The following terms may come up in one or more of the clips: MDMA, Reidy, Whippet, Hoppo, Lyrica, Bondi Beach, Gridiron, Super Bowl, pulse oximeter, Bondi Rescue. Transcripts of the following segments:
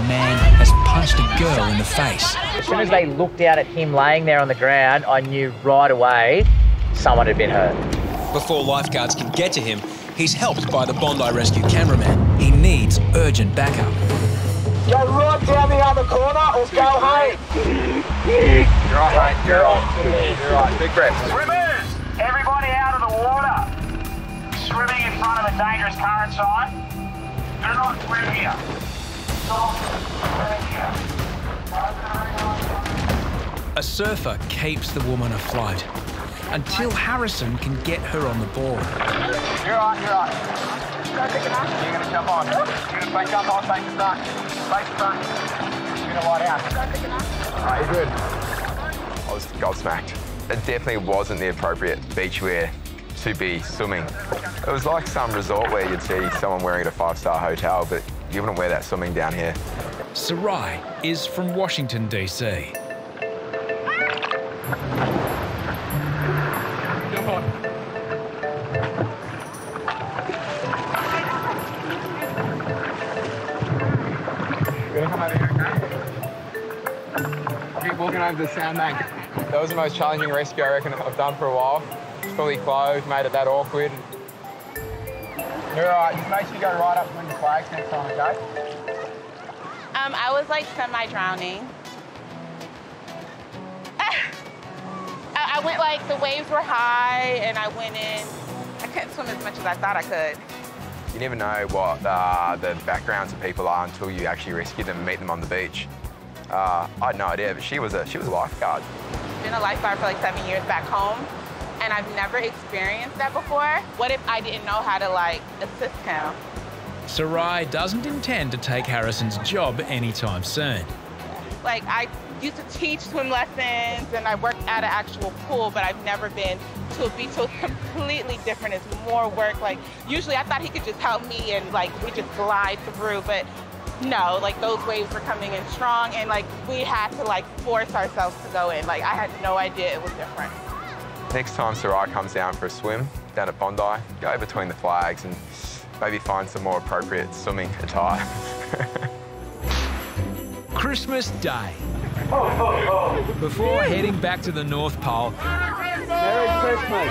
a man has punched a girl in the face. As soon as they looked out at him laying there on the ground, I knew right away someone had been hurt. Before lifeguards can get to him, he's helped by the Bondi Rescue cameraman. He needs urgent backup. Go right down the other corner or go home. You're right, mate. You're right. You're right. Big breath. Swimmers, everybody out of the water. Swimming in front of a dangerous current sign. Do not swim here. Stop swim here. A surfer keeps the woman afloat until Harrison can get her on the board. You're right, you're right. You're going to jump on. You're going to jump on, face the sun. Face the sun. You're going to lie down. All right, you're good. I was gobsmacked. It definitely wasn't the appropriate beach wear to be swimming. It was like some resort where you'd see someone wearing it at a five-star hotel, but you wouldn't wear that swimming down here. Sarai is from Washington, D.C. The sound bank. That was the most challenging rescue I reckon I've done for a while. It's fully clothed, made it that awkward. You're right, just make sure you go right up when the flags next time, okay? I was like semi-drowning. I went like, the waves were high and I went in. I couldn't swim as much as I thought I could. You never know what the backgrounds of people are until you actually rescue them and meet them on the beach. I had no idea, but she was a lifeguard. I've been a lifeguard for like 7 years back home, and I've never experienced that before. What if I didn't know how to, like, assist him? Sarai doesn't intend to take Harrison's job anytime soon. Like, I used to teach swim lessons, and I worked at an actual pool, but I've never been to a beach, so it's completely different. It's more work. Like, usually I thought he could just help me and, like, we just glide through, but no, like, those waves were coming in strong, and, like, we had to, like, force ourselves to go in. Like, I had no idea it was different. Next time Sarai comes down for a swim down at Bondi, go between the flags and maybe find some more appropriate swimming attire. Christmas Day. Before heading back to the North Pole, Merry Christmas!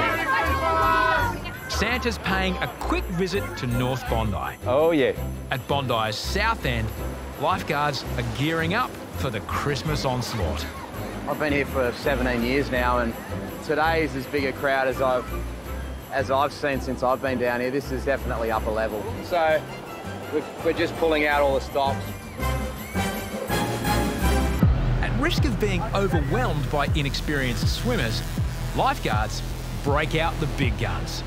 Santa's paying a quick visit to North Bondi. Oh, yeah. At Bondi's south end, lifeguards are gearing up for the Christmas onslaught. I've been here for 17 years now, and today is as big a crowd as I've seen since I've been down here. This is definitely upper level. So we're just pulling out all the stops. At risk of being overwhelmed by inexperienced swimmers, lifeguards break out the big guns.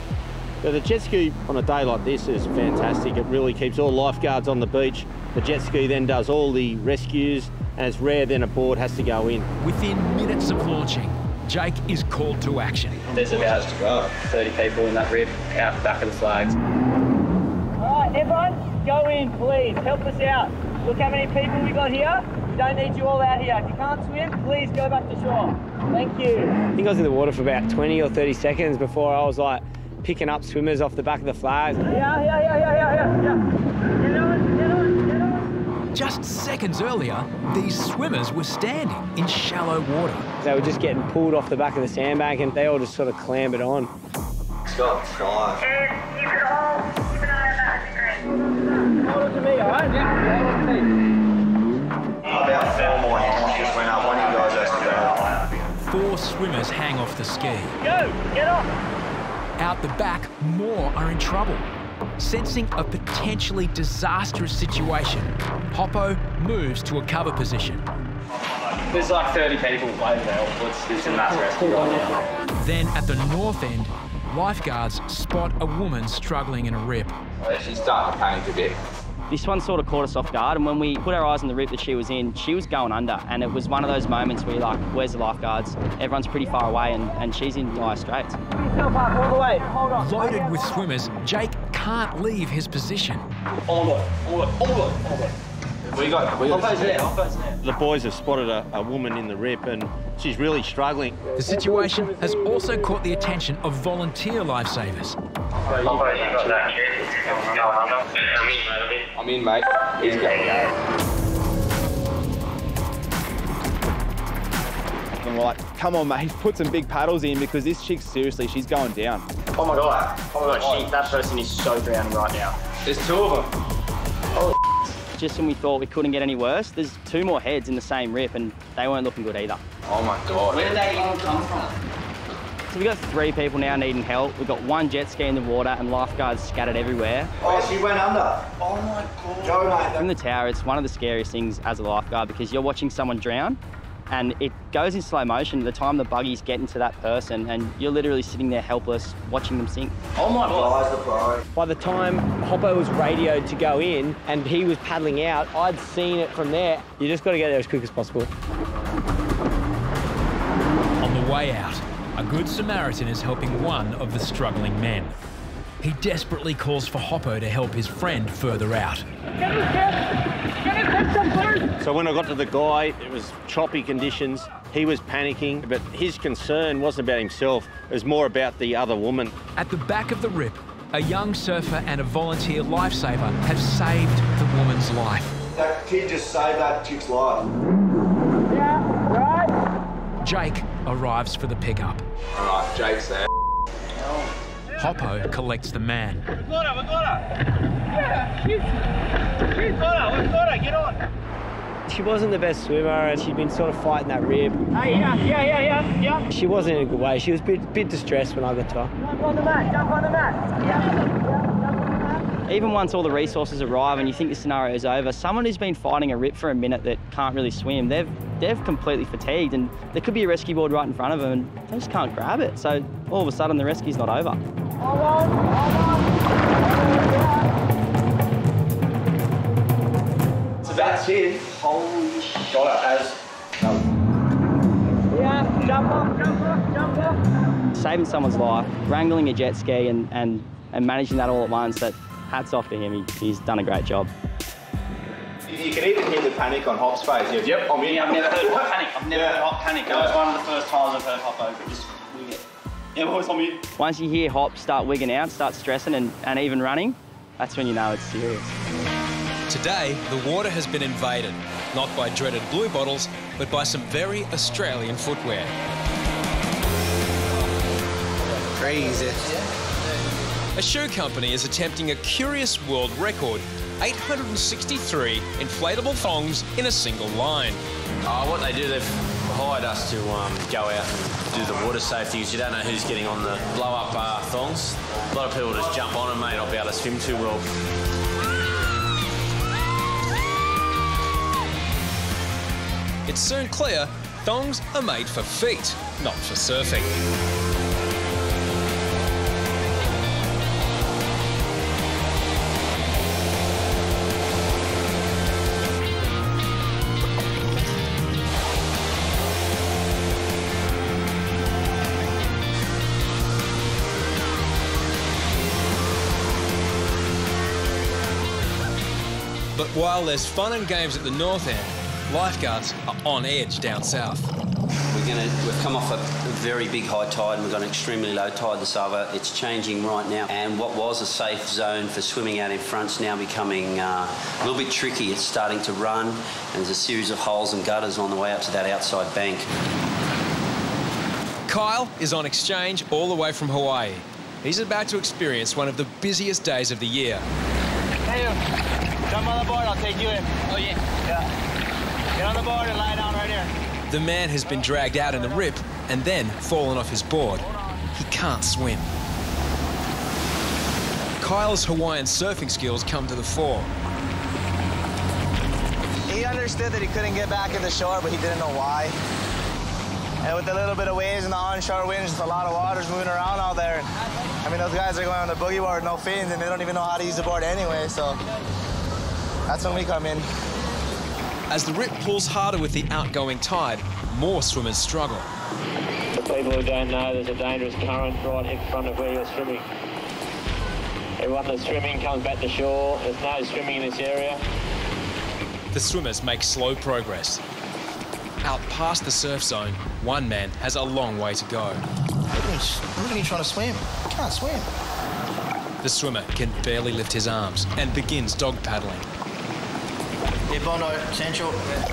So the jet ski on a day like this is fantastic. It really keeps all lifeguards on the beach. The jet ski then does all the rescues, and it's rare then a board has to go in. Within minutes of launching, Jake is called to action. There's about 30 people in that rib, out the back of the flags. All right, everyone, go in, please. Help us out. Look how many people we got here. We don't need you all out here. If you can't swim, please go back to shore. Thank you. I think I was in the water for about 20 or 30 seconds before I was like, picking up swimmers off the back of the flags. Yeah. Get on. Just seconds earlier, these swimmers were standing in shallow water. They were just getting pulled off the back of the sandbank, and they all just sort of clambered on. Stop, stop. Keep it all. Keep an eye on that. Hold it to me, all right? Yeah. About 4 more hands just went up. One of you guys has to go. 4 swimmers hang off the ski. Go, get off. Out the back, more are in trouble. Sensing a potentially disastrous situation, Hoppo moves to a cover position. There's like 30 people over there. It's a mass rescue right now. Then at the north end, lifeguards spot a woman struggling in a rip. She's starting to panic a bit. This one sort of caught us off guard, and when we put our eyes on the rip that she was in, she was going under, and it was one of those moments where you're like, where's the lifeguards? Everyone's pretty far away, and she's in dire straits. Loaded with swimmers, Jake can't leave his position. All right. The boys have spotted a woman in the rip, and she's really struggling. The situation has also caught the attention of volunteer lifesavers. I'm in, mate. He's going to go. like, come on, mate, put some big paddles in because this chick, seriously, she's going down. Oh my God. Oh my God, that person is so drowning right now. There's two of them. Oh, just when we thought we couldn't get any worse, there's two more heads in the same rip and they weren't looking good either. Oh my God. Where did they even come from? So we got three people now needing help. We've got one jet ski in the water and lifeguards scattered everywhere. Oh, she went under. Oh my God. Joe, mate. From the tower, it's one of the scariest things as a lifeguard because you're watching someone drown and it goes in slow motion the time the buggies get into that person and you're literally sitting there helpless watching them sink. Oh my God. By the time Hoppo was radioed to go in and he was paddling out, I'd seen it from there. You just got to get there as quick as possible. On the way out, a good Samaritan is helping one of the struggling men. He desperately calls for Hoppo to help his friend further out. So when I got to the guy, it was choppy conditions. He was panicking, but his concern wasn't about himself. It was more about the other woman. At the back of the rip, a young surfer and a volunteer lifesaver have saved the woman's life. That kid just saved that chick's life. Yeah, right. Jake arrives for the pickup. All right, Jake's there. Hoppo collects the man. We've got her, we've got her. She's got her, we've got her, get on. She wasn't the best swimmer and she'd been sort of fighting that rib. Hey, yeah. She wasn't in a good way. She was a bit distressed when I got to her. Jump on the mat, jump on the mat. Yeah. Even once all the resources arrive and you think the scenario is over, someone who's been fighting a rip for a minute that can't really swim, they've completely fatigued and there could be a rescue board right in front of them and they just can't grab it. So all of a sudden the rescue's not over. Hold on. So that's it. Holy shit. Yeah, jump up. Saving someone's life, wrangling a jet ski and managing that all at once, that hats off to him. He's done a great job. You can even hear the panic on Hop's face. He goes, yep, I'm in. Yeah, I've never heard Hop panic. I've never heard Hop panic. That was one of the first times I've heard Hop over. Just wing it. Yeah, boys, I'm in. Once you hear Hop start wigging out, start stressing and even running, that's when you know it's serious. Today, the water has been invaded, not by dreaded blue bottles, but by some very Australian footwear. Crazy. A shoe company is attempting a curious world record, 863 inflatable thongs in a single line. Oh, what they do, they've hired us to go out and do the water safety because you don't know who's getting on the blow-up thongs. A lot of people just jump on them, mate, not be able to swim too well. It's soon clear thongs are made for feet, not for surfing. But while there's fun and games at the north end, lifeguards are on edge down south. We've come off a very big high tide and we've got an extremely low tide this hour. It's changing right now. And what was a safe zone for swimming out in front's now becoming a little bit tricky. It's starting to run and there's a series of holes and gutters on the way up to that outside bank. Kyle is on exchange all the way from Hawaii. He's about to experience one of the busiest days of the year. Hey. Jump on the board, I'll take you in. Oh, yeah. Yeah. Get on the board and lie down right here. The man has been dragged out in the rip and then fallen off his board. He can't swim. Kyle's Hawaiian surfing skills come to the fore. He understood that he couldn't get back to the shore, but he didn't know why. And with a little bit of waves and the onshore winds, just a lot of water's moving around out there. I mean, those guys are going on the boogie board, no fins, and they don't even know how to use the board anyway, so... That's when we come in. As the rip pulls harder with the outgoing tide, more swimmers struggle. For people who don't know, there's a dangerous current right in front of where you're swimming. Everyone that's swimming comes back to shore. There's no swimming in this area. The swimmers make slow progress. Out past the surf zone, one man has a long way to go. Look at me trying to swim. I can't swim. The swimmer can barely lift his arms and begins dog paddling. Yeah, Bondo, central.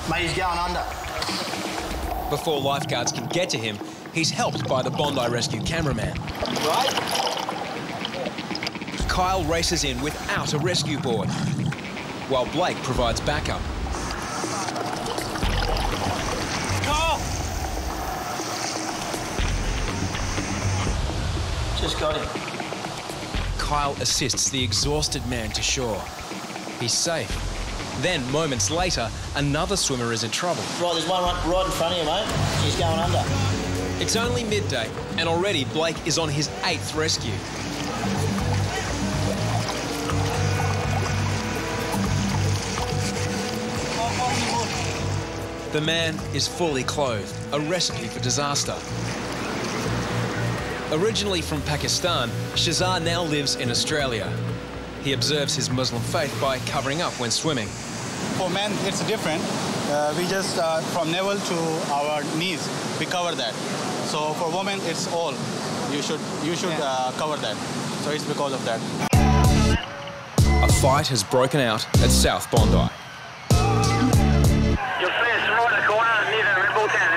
Mate, he's going under. Before lifeguards can get to him, he's helped by the Bondi Rescue cameraman. Right? Kyle races in without a rescue board, while Blake provides backup. Kyle! Just got him. Kyle assists the exhausted man to shore. He's safe. Then, moments later, another swimmer is in trouble. Right, there's one right in front of you, mate. She's going under. It's only midday, and already Blake is on his 8th rescue. The man is fully clothed, a recipe for disaster. Originally from Pakistan, Shazar now lives in Australia. He observes his Muslim faith by covering up when swimming. For men, it's different. We just, from navel to our knees, we cover that. So for women, it's all. You should cover that. So it's because of that. A fight has broken out at South Bondi. You'll see us right in the corner near the Rebel Town.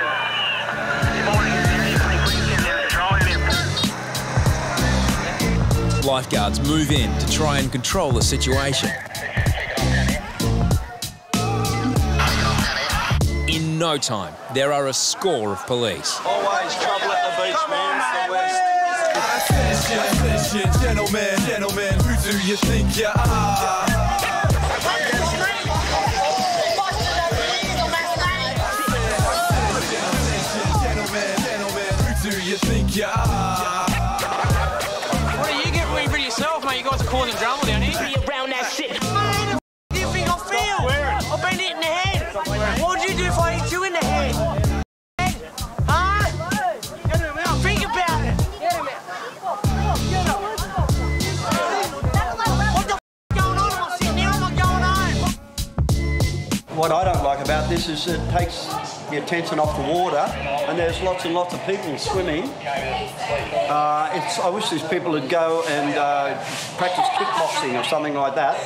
Lifeguards move in to try and control the situation. In no time, there are a score of police. Always trouble at the beach, man. The West. I said shit, gentlemen, gentlemen, who do you think you are? Gentlemen, gentlemen, who do you think you are? You guys are causing drama down here. Be around that shit. What do you think I feel? I've been hit in the head. What would you do if I hit you in the head? Huh? Think about it. What the f going on? I'm sitting here, I'm not going home. What I don't like about this is it takes the attention off the water, and there's lots and lots of people swimming. I wish these people would go and practice kickboxing or something like that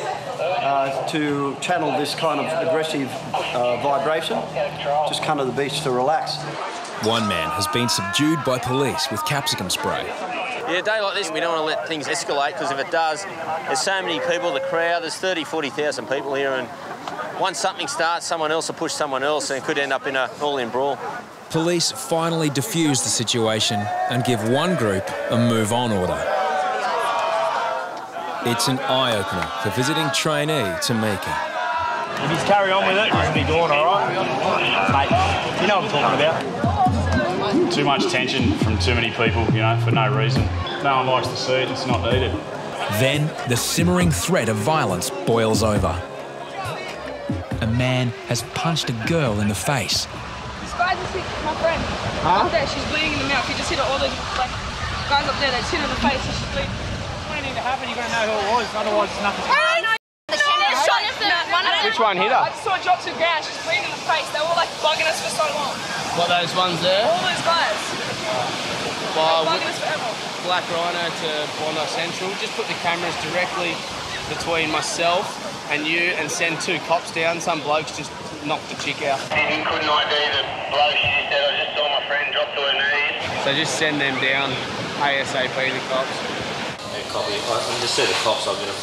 to channel this kind of aggressive vibration. Just come to the beach to relax. One man has been subdued by police with capsicum spray. Yeah, a day like this, we don't want to let things escalate, because if it does, there's so many people, the crowd, there's 30,000, 40,000 people here, and once something starts, someone else will push someone else, and it could end up in an all-in brawl. Police finally defuse the situation and give one group a move-on order. It's an eye-opener for visiting trainee Tamika. If you carry on with it, you'll be gone, all right? Mate, you know what I'm talking about. Too much tension from too many people, you know, for no reason. No one likes to see it, it's not needed. Then the simmering threat of violence boils over. A man has punched a girl in the face. This guy just hit my friend. Huh? Up there, she's bleeding in the mouth. He just hit her, all the like, guys up there, they just hit her in the face and she's bleeding. If anything to happen, you've got to know who it was, otherwise it's nothing. Hey, no, the camera shot us at one of them. Which one hit her? I just saw her drop to the ground. She's bleeding in the face. They were all like bugging us for so long. What, those ones there? All those guys. Well, bugging us forever. Black Rhino to Bondi Central. Just put the cameras directly between myself and you and send two cops down. Some blokes just knocked the chick out. She couldn't ID the bloke. She said, I just saw my friend drop to her knees. So just send them down, ASAP, the cops. Yeah, copy. I just see the cops, I'm going to...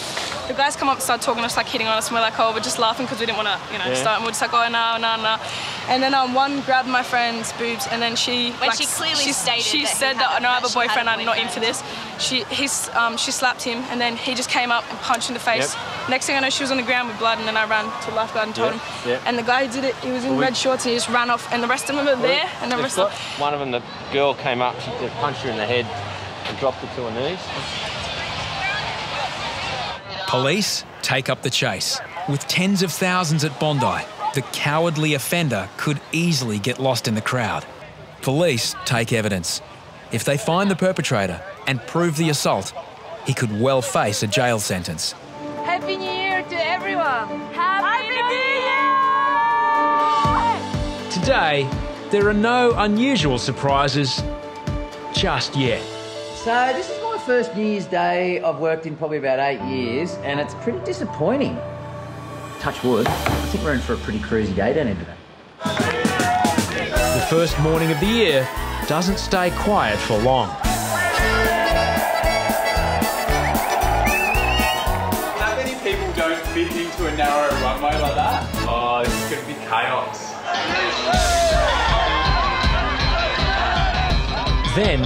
The guys come up and start talking to us, like hitting on us, and we're like, oh, we're just laughing because we didn't want to, you know, start, and we're just like, oh, no, no, no. And then one grabbed my friend's boobs, and then she... When like, she clearly stated she that said that, no, I have a boyfriend, I'm not in for this. She slapped him, and then he just came up and punched in the face. Yep. Next thing I know, she was on the ground with blood, and then I ran to the lifeguard and told him. Yep. And the guy who did it, he was in red shorts, and he just ran off, and the rest of them were there, and the rest of them... One of them, the girl came up, she punched her in the head and dropped her to her knees. Police take up the chase. With tens of thousands at Bondi, the cowardly offender could easily get lost in the crowd. Police take evidence. If they find the perpetrator and prove the assault, he could well face a jail sentence. Happy New Year to everyone. Happy New Year! Today, there are no unusual surprises just yet. So this is my first New Year's Day I've worked in probably about 8 years, and it's pretty disappointing. Touch wood. I think we're in for a pretty crazy day down here today. The first morning of the year doesn't stay quiet for long. How many people don't fit into a narrow runway like that? Oh, this is going to be chaos. Then,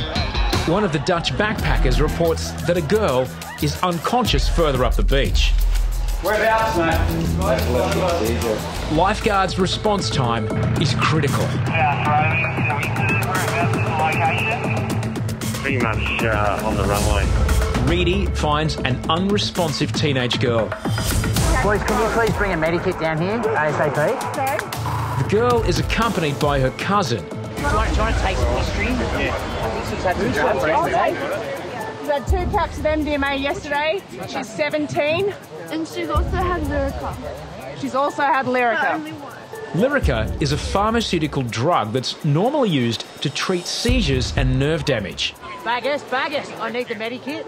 one of the Dutch backpackers reports that a girl is unconscious further up the beach. Whereabouts, mate? Lifeguard's response time is critical. Pretty much on the runway. Reedy finds an unresponsive teenage girl. Boys, can you please bring a medikit down here ASAP? The girl is accompanied by her cousin. Trying to take some history. Yeah. I think she's had two cups of MDMA yesterday. She's 17. And she's also had Lyrica. Lyrica is a pharmaceutical drug that's normally used to treat seizures and nerve damage. Baggers, I need the medikit.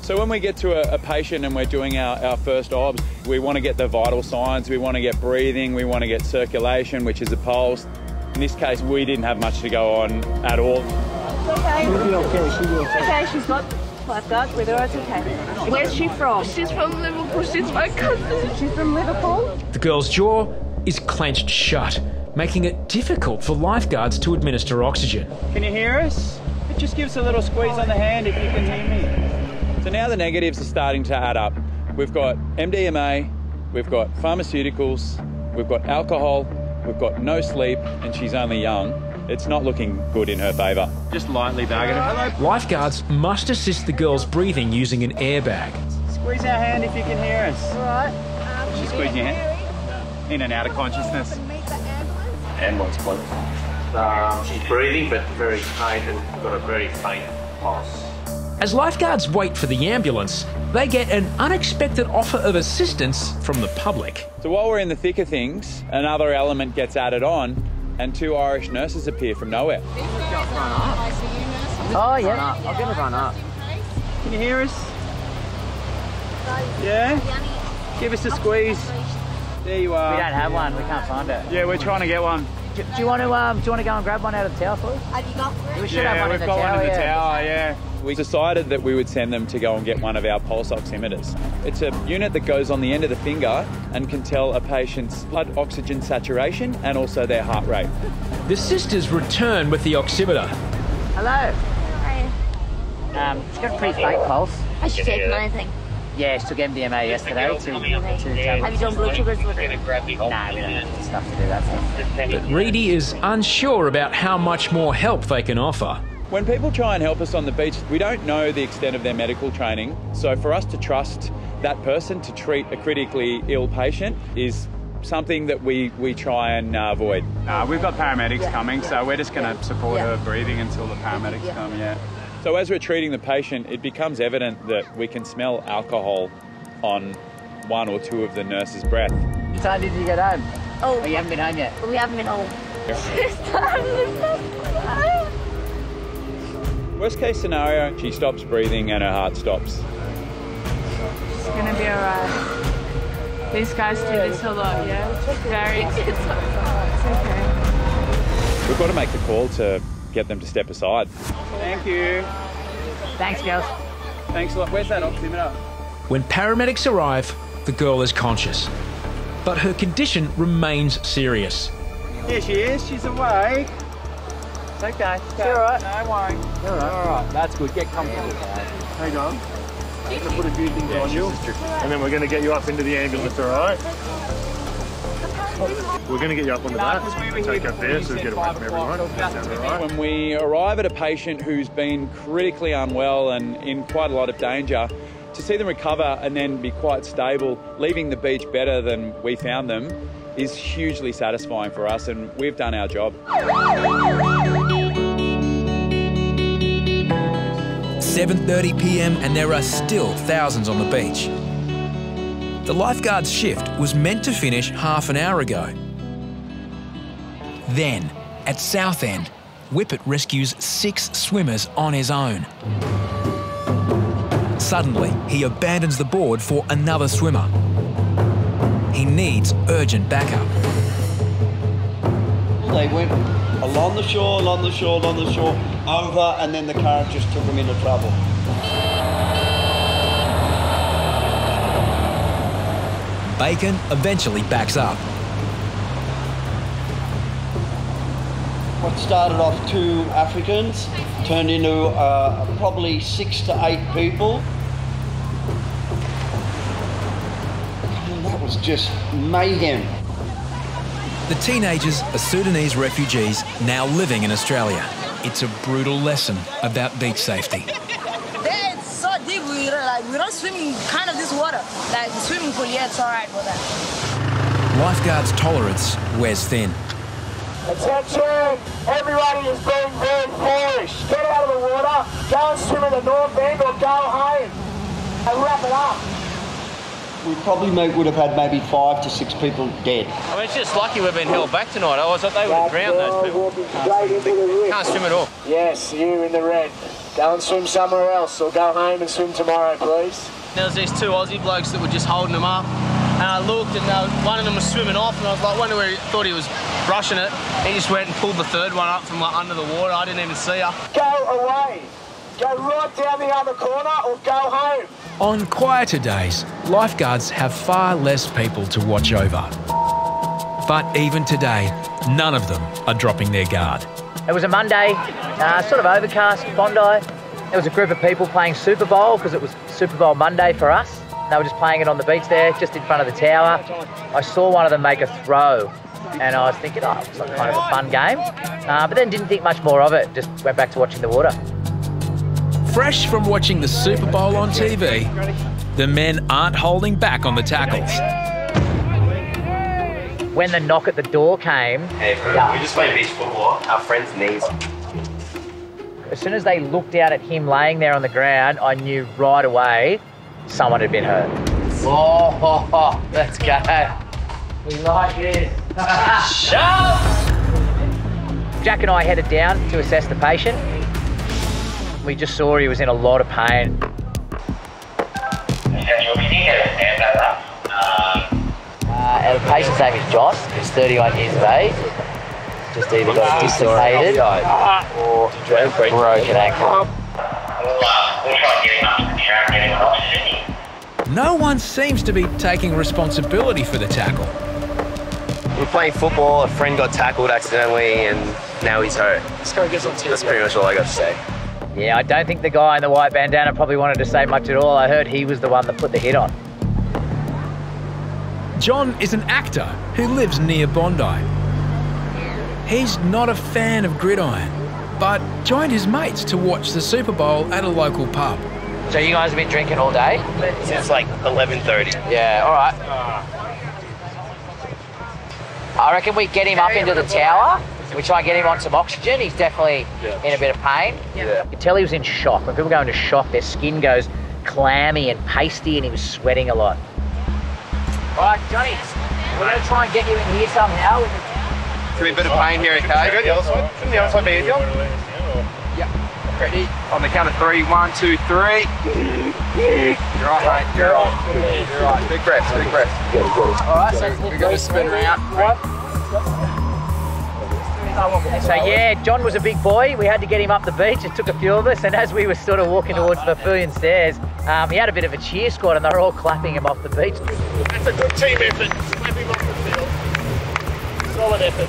So when we get to a patient and we're doing our first obs, we want to get the vital signs, we want to get breathing, we want to get circulation, which is a pulse. In this case, we didn't have much to go on at all. It's okay. She'll be okay. She's got lifeguards with her. It's okay. Where's she from? She's from Liverpool. She's my cousin. She's from Liverpool. The girl's jaw is clenched shut, making it difficult for lifeguards to administer oxygen. Can you hear us? Just give us a little squeeze on the hand if you can hear me. So now the negatives are starting to add up. We've got MDMA, we've got pharmaceuticals, we've got alcohol, we've got no sleep, and she's only young. It's not looking good in her favour. Just lightly bagging her. Lifeguards must assist the girl's breathing using an airbag. Squeeze our hand if you can hear us. All right. She's squeezing your hand. In and out of consciousness. Ambulance, please. She's breathing, but very faint, and got a very faint pulse. As lifeguards wait for the ambulance, they get an unexpected offer of assistance from the public. So while we're in the thick of things, another element gets added on, and two Irish nurses appear from nowhere. Oh yeah, I'm gonna run up. Can you hear us? Yeah? Give us a squeeze. There you are. We don't have one, we can't find it. Yeah, we're trying to get one. Do you want to go and grab one out of the tower, please? Have you got one? We should have one in the tower. Yeah, we've got one in the tower, yeah. We decided that we would send them to go and get one of our pulse oximeters. It's a unit that goes on the end of the finger and can tell a patient's blood oxygen saturation and also their heart rate. The sisters return with the oximeter. Hello. Hi. She's got a pretty faint pulse. Has she taken anything? Yeah, she took MDMA yesterday. Have you done blood sugars with her? No, we don't have stuff to do that. But Reedy is unsure about how much more help they can offer. When people try and help us on the beach, we don't know the extent of their medical training. So for us to trust that person to treat a critically ill patient is something that we try and avoid. We've got paramedics coming, so we're just going to support her breathing until the paramedics come, So as we're treating the patient, it becomes evident that we can smell alcohol on one or two of the nurses' breath. What time did you get home? Oh, you haven't been home yet? We haven't been home. Worst case scenario, she stops breathing and her heart stops. She's gonna be alright. These guys do this a lot, yeah? It's okay. We've got to make the call to get them to step aside. Thank you. Thanks, girls. Thanks a lot. Where's that oximeter? When paramedics arrive, the girl is conscious. But her condition remains serious. Here she is, she's awake. Okay, it's all right. No worries. All right, that's good. Get comfortable. Hang on. I'm going to put a few things on you, and then we're going to get you up into the ambulance, all right? We're going to get you up on the back, take up there so we get away from everyone. Right. When we arrive at a patient who's been critically unwell and in quite a lot of danger, to see them recover and then be quite stable, leaving the beach better than we found them, is hugely satisfying for us, and we've done our job. 7:30 p.m. and there are still thousands on the beach. The lifeguard's shift was meant to finish half an hour ago. Then, at Southend, Whippet rescues 6 swimmers on his own. Suddenly, he abandons the board for another swimmer. He needs urgent backup. They went along the shore, along the shore, along the shore, over, and then the current just took them into trouble. Bacon eventually backs up. What started off 2 Africans turned into probably 6 to 8 people. And that was just mayhem. The teenagers are Sudanese refugees now living in Australia. It's a brutal lesson about beach safety. It's so deep, we don't swim in kind of this water. Like the swimming pool, yeah, it's all right for that. Lifeguards' tolerance wears thin. Attention! Everybody is being very foolish. Get out of the water, go and swim in the north end or go home and wrap it up. We probably would have had maybe 5 to 6 people dead. I mean, it's just lucky we've been held back tonight. I thought they would have drowned those people. They can't swim at all. Yes, you in the red. Go and swim somewhere else or go home and swim tomorrow, please. There was these 2 Aussie blokes that were just holding them up. And I looked and one of them was swimming off and I was like, wonder where he thought he was brushing it. He just went and pulled the 3rd one up from like under the water. I didn't even see her. Go away. Go right down the other corner or go home. On quieter days, lifeguards have far less people to watch over. But even today, none of them are dropping their guard. It was a Monday, sort of overcast, Bondi. There was a group of people playing Super Bowl because it was Super Bowl Monday for us. They were just playing it on the beach there, just in front of the tower. I saw one of them make a throw and I was thinking, oh, it's like kind of a fun game. But then didn't think much more of it, just went back to watching the water. Fresh from watching the Super Bowl on TV, the men aren't holding back on the tackles. When the knock at the door came... Hey, we just played beach football, our friend's knees. As soon as they looked out at him laying there on the ground, I knew right away someone had been hurt. Oh, let's go. We like this. Shut up! Jack and I headed down to assess the patient. We just saw he was in a lot of pain. Our patient's name is John. He's 31 years of age. Just either got dislocated or broken ankle. No one seems to be taking responsibility for the tackle. We're playing football, a friend got tackled accidentally and now he's hurt. This guy gets on TV. That's pretty much all I got to say. Yeah, I don't think the guy in the white bandana probably wanted to say much at all. I heard he was the one that put the hit on. John is an actor who lives near Bondi. He's not a fan of Gridiron, but joined his mates to watch the Super Bowl at a local pub. So you guys have been drinking all day? Since like 11:30. Yeah, all right. I reckon we get him up into the tower. We try and get him on some oxygen. He's definitely in a bit of pain. Yeah. You could tell he was in shock. When people go into shock, their skin goes clammy and pasty and he was sweating a lot. All right, Johnny, we're going to try and get you in here somehow. There'll be a bit of pain here, okay? Shouldn't the other side be easier? Yeah. Ready? On the count of 3. 1, 2, 3. You're right, mate. You're right. You're right. Big breaths, big breaths. All right, so we've got to spin around. So yeah, John was a big boy. We had to get him up the beach. It took a few of us, and as we were sort of walking towards the pavilion stairs, he had a bit of a cheer squad, and they were all clapping him off the beach. That's a good team effort. Clap him off the field. Solid effort.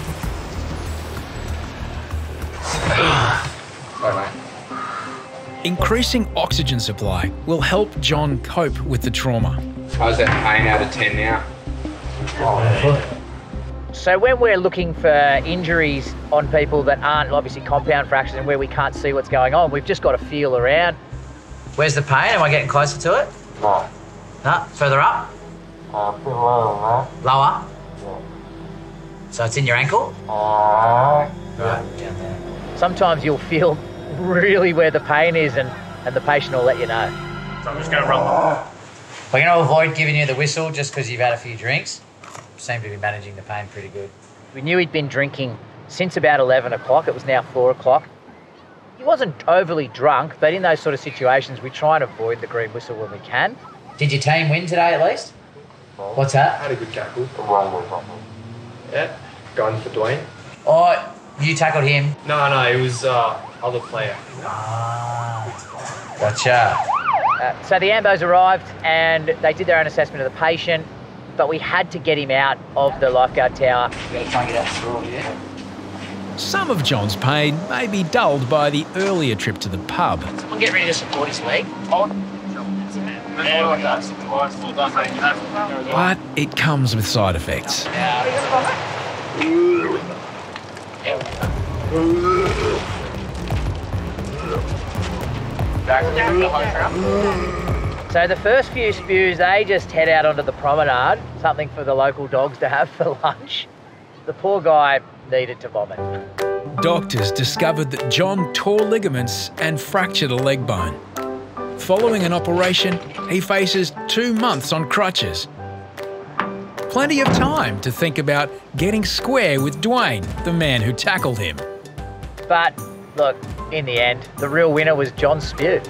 Sorry, mate. Increasing oxygen supply will help John cope with the trauma. How's that pain out of 10 now? Oh, so when we're looking for injuries on people that aren't obviously compound fractures and where we can't see what's going on, we've just got to feel around. Where's the pain? Am I getting closer to it? No. No? Further up? A bit lower, mate. Lower? Yeah. So it's in your ankle? Right, down there. Sometimes you'll feel really where the pain is and the patient will let you know. So I'm just going to run them. We're going to avoid giving you the whistle just because you've had a few drinks. Seemed to be managing the pain pretty good. We knew he'd been drinking since about 11 o'clock. It was now 4 o'clock. He wasn't overly drunk, but in those sort of situations, we try and avoid the green whistle when we can. Did your team win today at least? No. What's that? I had a good tackle. Yeah, going for Dwayne. Oh, You tackled him? No, it was other player. Ah, gotcha. So the ambos arrived and they did their own assessment of the patient, but we had to get him out of the lifeguard tower. You gotta try and get out through, yeah? Some of John's pain may be dulled by the earlier trip to the pub. Someone get ready to support his leg. Hold. But it comes with side effects. So the first few spews, they just head out onto the promenade, something for the local dogs to have for lunch. The poor guy needed to vomit. Doctors discovered that John tore ligaments and fractured a leg bone. Following an operation, he faces 2 months on crutches. Plenty of time to think about getting square with Dwayne, the man who tackled him. But look, in the end, the real winner was John's spew.